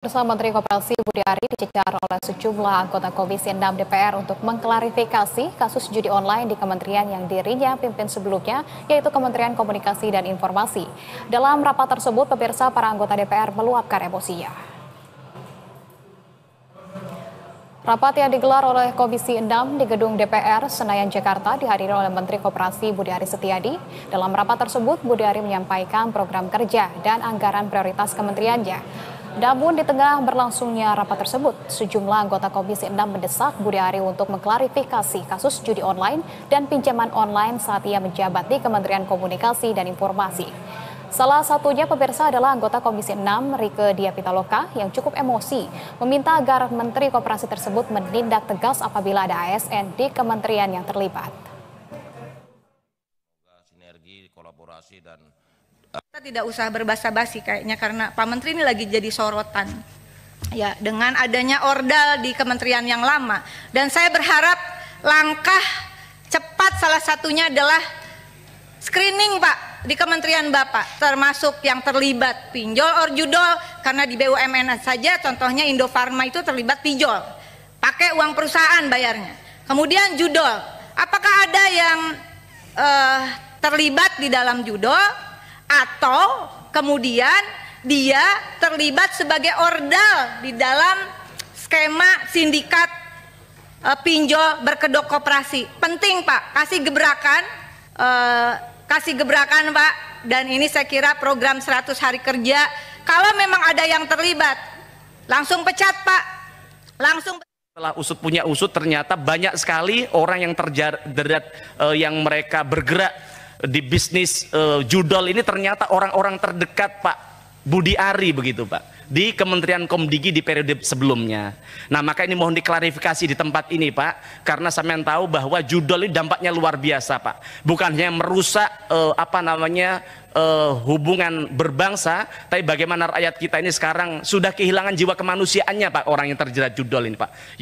Bersama Menteri Koperasi Budi Arie dicecar oleh sejumlah anggota Komisi 6 DPR untuk mengklarifikasi kasus judi online di kementerian yang dirinya pimpin sebelumnya, yaitu Kementerian Komunikasi dan Informasi. Dalam rapat tersebut, pemirsa, para anggota DPR meluapkan emosinya. Rapat yang digelar oleh Komisi 6 di gedung DPR Senayan, Jakarta dihadiri oleh Menteri Koperasi Budi Arie Setiadi. Dalam rapat tersebut, Budi Arie menyampaikan program kerja dan anggaran prioritas kementeriannya. Namun di tengah berlangsungnya rapat tersebut, sejumlah anggota Komisi 6 mendesak Budi Arie untuk mengklarifikasi kasus judi online dan pinjaman online saat ia menjabat di Kementerian Komunikasi dan Informasi. Salah satunya pemirsa adalah anggota Komisi 6 Rike Diapitaloka yang cukup emosi meminta agar Menteri Koperasi tersebut menindak tegas apabila ada ASN di kementerian yang terlibat. Sinergi, kolaborasi dan kita tidak usah berbasa-basi kayaknya, karena Pak Menteri ini lagi jadi sorotan. Ya, dengan adanya ordal di kementerian yang lama, dan saya berharap langkah cepat salah satunya adalah screening, Pak. Di kementerian Bapak, termasuk yang terlibat pinjol orjudol, karena di BUMN saja contohnya Indofarma itu terlibat pinjol, pakai uang perusahaan bayarnya. Kemudian judol, apakah ada yang terlibat di dalam judol atau kemudian dia terlibat sebagai ordal di dalam skema sindikat pinjol berkedok koperasi. Penting, Pak, kasih gebrakan. Pak, dan ini saya kira program 100 hari kerja, kalau memang ada yang terlibat, langsung pecat, Pak. Langsung. Setelah usut punya usut, ternyata banyak sekali orang yang terjerat, yang mereka bergerak di bisnis judol ini ternyata orang-orang terdekat Pak Budi Arie begitu, Pak. Di Kementerian Komdigi di periode sebelumnya. Nah, maka ini mohon diklarifikasi di tempat ini, Pak, karena sampean tahu bahwa judol ini dampaknya luar biasa, Pak. Bukan hanya merusak hubungan berbangsa, tapi bagaimana rakyat kita ini sekarang sudah kehilangan jiwa kemanusiaannya, Pak, orang yang terjerat judol ini, Pak.